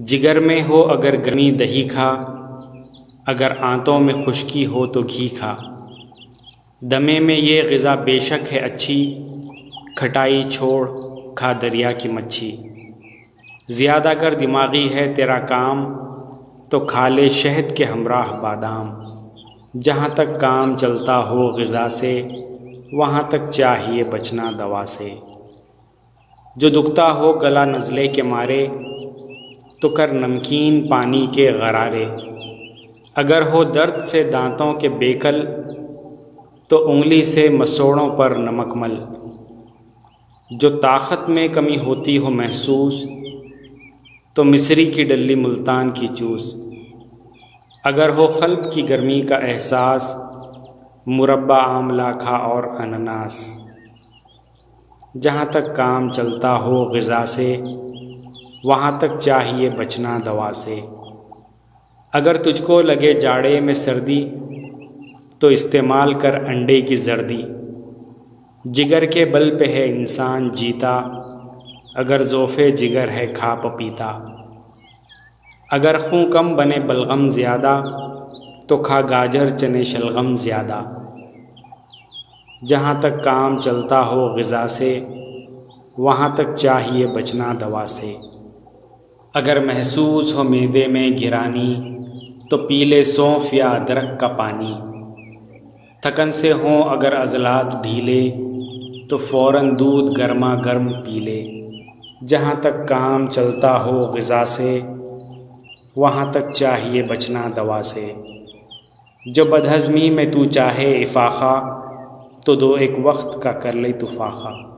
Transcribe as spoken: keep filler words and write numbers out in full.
जिगर में हो अगर गर्मी दही खा, अगर आंतों में खुश्की हो तो घी खा। दमे में ये ग़िज़ा बेशक है अच्छी, खटाई छोड़ खा दरिया की मच्छी। ज़्यादा कर दिमागी है तेरा काम, तो खा ले शहद के हमराह बादाम। जहाँ तक काम चलता हो ग़िज़ा से, वहाँ तक चाहिए बचना दवा से। जो दुखता हो गला नज़ले के मारे, तो कर नमकीन पानी के गरारे। अगर हो दर्द से दांतों के बेकल, तो उंगली से मसोड़ों पर नमक मल। जो ताकत में कमी होती हो महसूस, तो मिस्री की डल्ली मुल्तान की चूस। अगर हो क़ल्ब की गर्मी का एहसास, मुरब्बा आमला खा और अनानास। जहाँ तक काम चलता हो ग़िज़ा से, वहाँ तक चाहिए बचना दवा से। अगर तुझको लगे जाड़े में सर्दी, तो इस्तेमाल कर अंडे की जर्दी। जिगर के बल पे है इंसान जीता, अगर ज़ोफ़े जिगर है खा पपीता। अगर खूँ कम बने बलगम ज़्यादा, तो खा गाजर चने शलगम ज़्यादा। जहाँ तक काम चलता हो ग़िज़ा से, वहाँ तक चाहिए बचना दवा से। अगर महसूस हो मैदे में गिरानी, तो पी ले सौंफ या अदरक का पानी। थकन से हों अगर अजलात ढीले, तो फ़ौरन दूध गर्मा गर्म पी ले। जहाँ तक काम चलता हो ग़िज़ा से, वहाँ तक चाहिए बचना दवा से। जो बदहज़मी में तू चाहे इफ़ाक़ा, तो दो एक वक्त का कर ले तुफ़ाक़ा।